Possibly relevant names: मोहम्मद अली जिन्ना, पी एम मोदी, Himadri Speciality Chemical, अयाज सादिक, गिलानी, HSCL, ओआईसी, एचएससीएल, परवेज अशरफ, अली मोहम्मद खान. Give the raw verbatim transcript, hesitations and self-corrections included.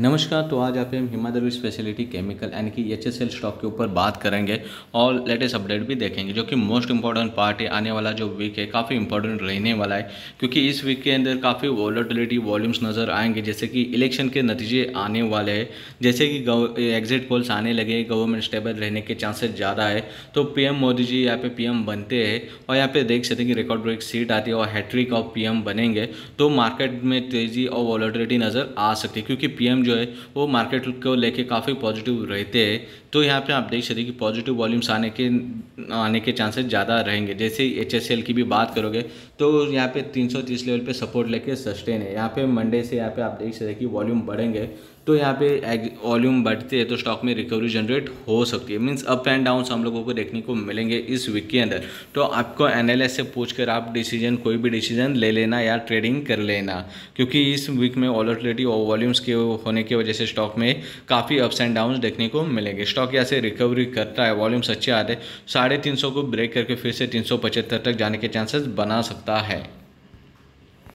नमस्कार। तो आज आप हिमाद्री स्पेशलिटी केमिकल यानी कि एच एस एल स्टॉक के ऊपर बात करेंगे और लेटेस्ट अपडेट भी देखेंगे, जो कि मोस्ट इंपॉर्टेंट पार्ट है। आने वाला जो वीक है काफ़ी इंपॉर्टेंट रहने वाला है, क्योंकि इस वीक के अंदर काफ़ी वॉलेटिलिटी वॉल्यूम्स नज़र आएंगे, जैसे कि इलेक्शन के नतीजे आने वाले हैं, जैसे कि एग्जिट पोल्स आने लगे, गवर्नमेंट स्टेबल रहने के चांसेस ज़्यादा है। तो पी एम मोदी जी यहाँ पे पी एम बनते हैं और यहाँ पे देख सकते हैं कि रिकॉर्ड ब्रेक सीट आती है और हैट्रिक ऑफ पी एम बनेंगे, तो मार्केट में तेज़ी और वॉलेटिलिटी नज़र आ सकती है, क्योंकि पी एम जो है वो मार्केट को लेके काफ़ी पॉजिटिव रहते हैं। तो यहाँ पे आप देख सकते हैं कि पॉजिटिव वॉल्यूम्स आने के आने के चांसेस ज़्यादा रहेंगे। जैसे एचएससीएल की भी बात करोगे तो यहाँ पे तीन सौ तीस लेवल पे सपोर्ट लेके सस्टेन है। यहाँ पे मंडे से यहाँ पे आप देख सकते हैं कि वॉल्यूम बढ़ेंगे, तो यहाँ पे वॉल्यूम बढ़ते हैं तो स्टॉक में रिकवरी जनरेट हो सकती है। मीन्स अप एंड डाउन हम लोगों को देखने को मिलेंगे इस वीक के अंदर। तो आपको एनालिस्ट से पूछकर आप डिसीजन कोई भी डिसीजन ले लेना या ट्रेडिंग कर लेना, क्योंकि इस वीक में वॉलेटिलिटी और वॉल्यूम्स के होने की वजह से स्टॉक में काफ़ी अप्स एंड डाउन देखने को मिलेंगे। स्टॉक यहाँ से रिकवरी करता है, वॉल्यूम्स अच्छे आते हैं, साढ़े तीन सौ को ब्रेक करके फिर से तीन सौ पचहत्तर तक जाने के चांसेस बना सकता है।